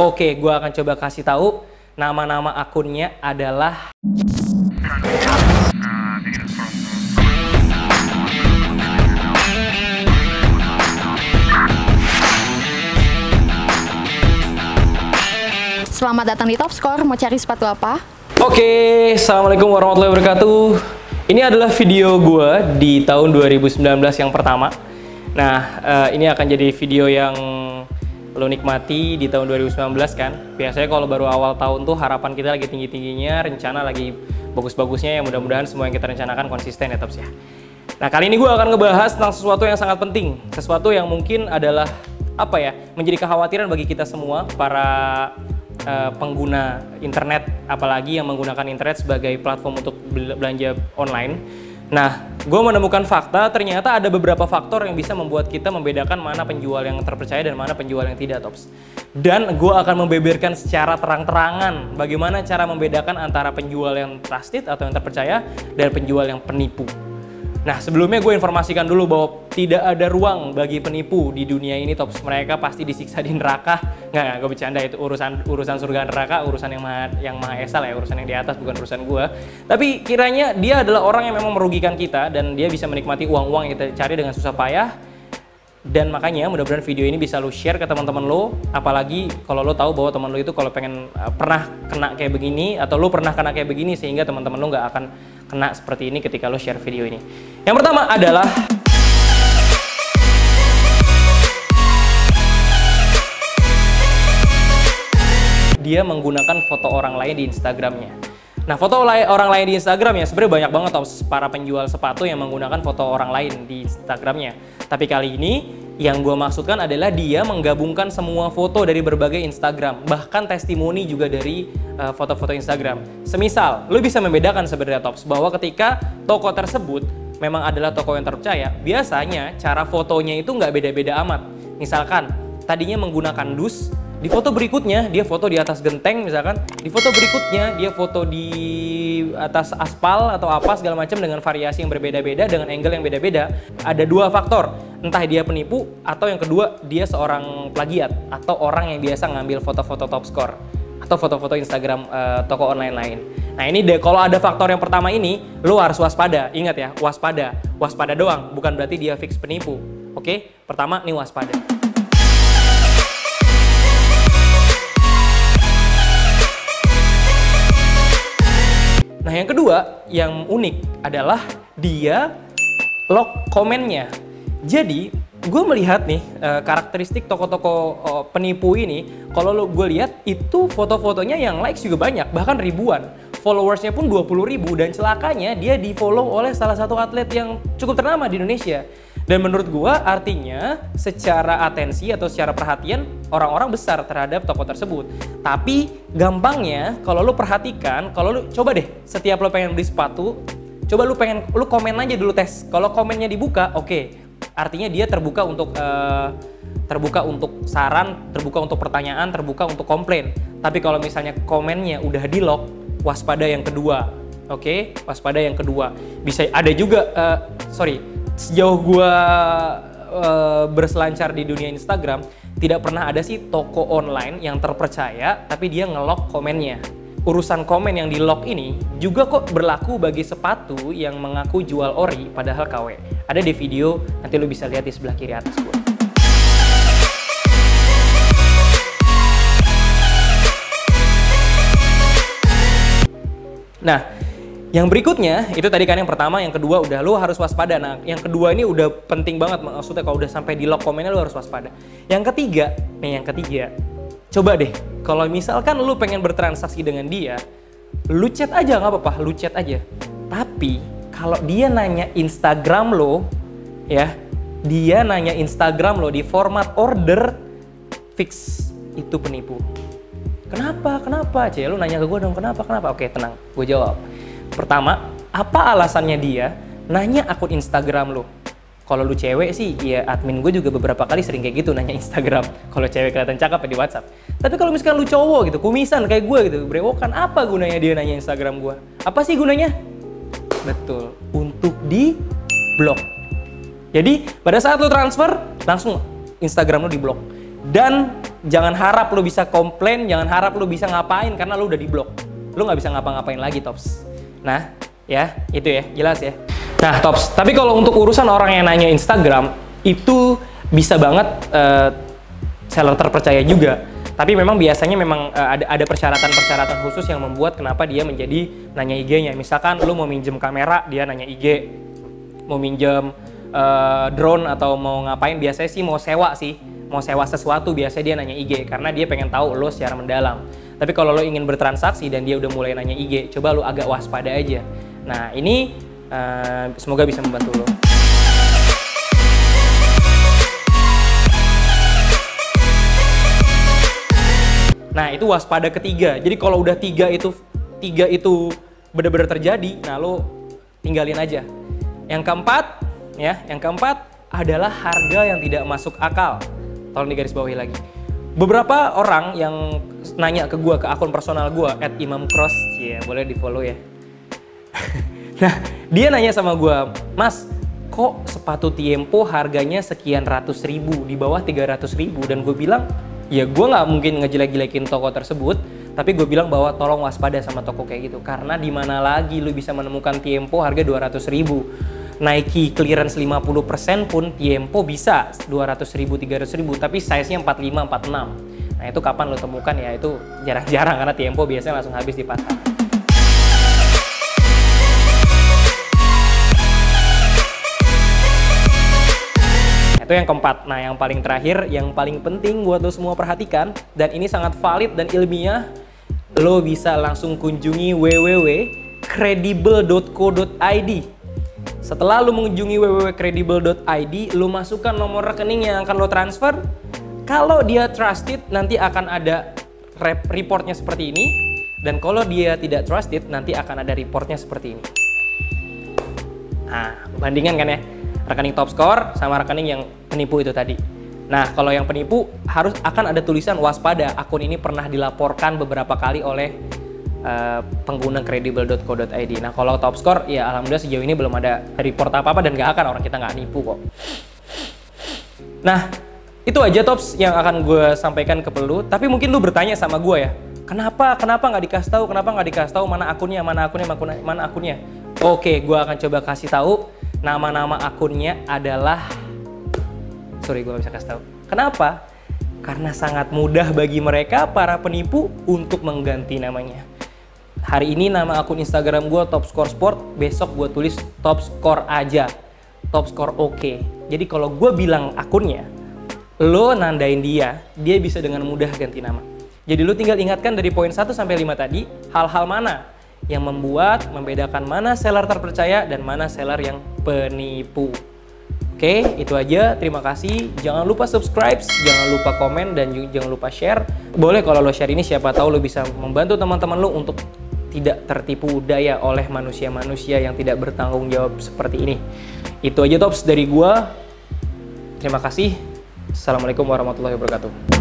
Oke, gue akan coba kasih tahu nama-nama akunnya adalah Selamat datang di Top Score. Mau cari sepatu apa? Oke, assalamualaikum warahmatullahi wabarakatuh. Ini adalah video gue di tahun 2019 yang pertama. Nah, ini akan jadi video yang lo nikmati di tahun 2019 kan. Biasanya kalau baru awal tahun tuh harapan kita lagi tinggi-tingginya, rencana lagi bagus-bagusnya, yang mudah-mudahan semua yang kita rencanakan konsisten ya Tops ya. Nah, kali ini gue akan ngebahas tentang sesuatu yang sangat penting, sesuatu yang mungkin adalah apa ya, menjadi kekhawatiran bagi kita semua para pengguna internet, apalagi yang menggunakan internet sebagai platform untuk belanja online. Nah, gue menemukan fakta, ternyata ada beberapa faktor yang bisa membuat kita membedakan mana penjual yang terpercaya dan mana penjual yang tidak, Tops. Dan gue akan membeberkan secara terang-terangan bagaimana cara membedakan antara penjual yang trusted atau yang terpercaya dan penjual yang penipu. Nah, sebelumnya gue informasikan dulu bahwa tidak ada ruang bagi penipu di dunia ini, Tops. Mereka pasti disiksa di neraka. Nggak, gue bercanda, itu urusan surga neraka, urusan yang maha esa lah ya, urusan yang di atas, bukan urusan gue. Tapi kiranya dia adalah orang yang memang merugikan kita dan dia bisa menikmati uang-uang yang kita cari dengan susah payah. Dan makanya mudah-mudahan video ini bisa lo share ke teman-teman lo, apalagi kalau lo tahu bahwa teman lo itu kalau pengen pernah kena kayak begini, atau lo pernah kena kayak begini, sehingga teman-teman lo nggak akan kena seperti ini ketika lo share video ini. Yang pertama adalah dia menggunakan foto orang lain di Instagramnya. Nah, foto orang lain di Instagram ya sebenarnya banyak banget Tops, para penjual sepatu yang menggunakan foto orang lain di Instagramnya. Tapi kali ini yang gue maksudkan adalah dia menggabungkan semua foto dari berbagai Instagram, bahkan testimoni juga dari foto-foto Instagram. Semisal, lo bisa membedakan sebenarnya Tops bahwa ketika toko tersebut memang adalah toko yang terpercaya, biasanya cara fotonya itu nggak beda-beda amat. Misalkan tadinya menggunakan dus, di foto berikutnya dia foto di atas genteng misalkan, di foto berikutnya dia foto di atas aspal atau apa segala macam, dengan variasi yang berbeda-beda, dengan angle yang beda-beda. Ada dua faktor, entah dia penipu atau yang kedua dia seorang plagiat atau orang yang biasa ngambil foto-foto Top Score atau foto-foto Instagram toko online lain. Nah, ini deh, kalau ada faktor yang pertama ini lo harus waspada. Ingat ya, waspada doang, bukan berarti dia fix penipu. Oke, pertama nih waspada. Nah, yang kedua yang unik adalah dia lock komennya. Jadi gue melihat nih karakteristik toko-toko penipu ini, kalau gue lihat itu foto-fotonya yang likes juga banyak, bahkan ribuan, followersnya pun 20.000, dan celakanya dia di follow oleh salah satu atlet yang cukup ternama di Indonesia. Dan menurut gue artinya secara atensi atau secara perhatian orang-orang besar terhadap toko tersebut. Tapi gampangnya kalau lu perhatikan, kalau lu coba deh setiap lu pengen beli sepatu, coba lu komen aja dulu, tes. Kalau komennya dibuka, oke, artinya dia terbuka untuk saran, terbuka untuk pertanyaan, terbuka untuk komplain. Tapi kalau misalnya komennya udah di lock, waspada yang kedua. Oke, waspada yang kedua. Bisa ada juga sejauh gue berselancar di dunia Instagram, tidak pernah ada sih toko online yang terpercaya tapi dia nge-lock komennya. Urusan komen yang di-lock ini juga kok berlaku bagi sepatu yang mengaku jual ori padahal KW. Ada di video, nanti lo bisa lihat di sebelah kiri atas gue. Nah, yang berikutnya, itu tadi kan yang pertama, yang kedua udah lu harus waspada. Nah, yang kedua ini udah penting banget, maksudnya kalau udah sampai di lock komennya lu harus waspada. Yang ketiga, nih yang ketiga, coba deh, kalau misalkan lu pengen bertransaksi dengan dia, lu chat aja, nggak apa-apa, lu chat aja. Tapi, kalau dia nanya Instagram lo, ya, dia nanya Instagram lo di format order, fix, itu penipu. Kenapa? Cek, lu nanya ke gue dong, kenapa? Oke, tenang, gue jawab. Pertama, apa alasannya dia nanya akun Instagram lo? Kalau lu cewek sih, ya admin gue juga beberapa kali sering kayak gitu nanya Instagram. Kalau cewek kelihatan cakep ya di WhatsApp. Tapi kalau misalkan lu cowok gitu, kumisan kayak gue gitu, brewokan, apa gunanya dia nanya Instagram gue? Apa sih gunanya? Betul, untuk di-blok. Jadi, pada saat lu transfer, langsung Instagram lu di-blok. Dan jangan harap lu bisa komplain, jangan harap lu bisa ngapain karena lu udah di blok. Lu nggak bisa ngapa-ngapain lagi, Tops. Nah, ya itu ya, jelas ya. Nah, Tops, tapi kalau untuk urusan orang yang nanya Instagram, itu bisa banget seller terpercaya juga. Tapi memang biasanya memang ada persyaratan-persyaratan khusus yang membuat kenapa dia menjadi nanya IG-nya. Misalkan lu mau minjem kamera, dia nanya IG. Mau minjem drone atau mau ngapain, biasanya sih. Mau sewa sesuatu, biasanya dia nanya IG. Karena dia pengen tahu lo secara mendalam. Tapi kalau lo ingin bertransaksi dan dia udah mulai nanya IG, coba lo agak waspada aja. Nah, ini semoga bisa membantu lo. Nah, itu waspada ketiga. Jadi kalau udah tiga itu benar-benar terjadi, nah lo tinggalin aja. Yang keempat, ya, yang keempat adalah harga yang tidak masuk akal. Tolong digarisbawahi lagi. Beberapa orang yang nanya ke gue, ke akun personal gue @imamcross, ya, boleh di-follow ya. Nah, dia nanya sama gue, "Mas, kok sepatu Tiempo harganya sekian ratus ribu, di bawah 300 ribu?" Dan gue bilang, ya gue nggak mungkin ngejelek-jelekin toko tersebut, tapi gue bilang bahwa tolong waspada sama toko kayak gitu. Karena di mana lagi lu bisa menemukan Tiempo harga 200 ribu. Nike clearance 50% pun Tiempo bisa 200 ribu, 300 ribu, tapi size-nya 45, 46. Nah itu kapan lu temukan ya, itu jarang-jarang karena Tiempo biasanya langsung habis di pasar. Itu yang keempat. Nah, yang paling terakhir, yang paling penting buat lo semua perhatikan, dan ini sangat valid dan ilmiah, lo bisa langsung kunjungi www.credible.co.id. Setelah lo mengunjungi www.credible.id, lo masukkan nomor rekening yang akan lo transfer. Kalau dia trusted, nanti akan ada reportnya seperti ini, dan kalau dia tidak trusted, nanti akan ada reportnya seperti ini. Nah, bandingan kan ya? Rekening Top Score sama rekening yang penipu itu tadi. Nah, kalau yang penipu harus akan ada tulisan waspada. Akun ini pernah dilaporkan beberapa kali oleh pengguna credible.co.id. Nah, kalau Top Score ya alhamdulillah sejauh ini belum ada report apa-apa dan nggak akan, orang kita nggak nipu kok. Nah, itu aja Tops yang akan gue sampaikan ke lu. Tapi mungkin lu bertanya sama gue ya, kenapa nggak dikasih tahu? Kenapa nggak dikasih tahu mana akunnya? Oke, gue akan coba kasih tahu. Nama-nama akunnya adalah, sorry gue gak bisa kasih tahu. Kenapa? Karena sangat mudah bagi mereka para penipu untuk mengganti namanya. Hari ini nama akun Instagram gue Top Score Sport, besok gue tulis Top Score aja, Top Score oke. Jadi kalau gue bilang akunnya, lo nandain dia bisa dengan mudah ganti nama. Jadi lo tinggal ingatkan dari poin 1 sampai 5 tadi, hal-hal mana yang membuat membedakan mana seller terpercaya dan mana seller yang penipu. Oke, itu aja. Terima kasih. Jangan lupa subscribe, jangan lupa komen, dan jangan lupa share. Boleh kalau lo share ini, siapa tahu lo bisa membantu teman-teman lo untuk tidak tertipu daya oleh manusia-manusia yang tidak bertanggung jawab seperti ini. Itu aja Tops dari gua. Terima kasih. Assalamualaikum warahmatullahi wabarakatuh.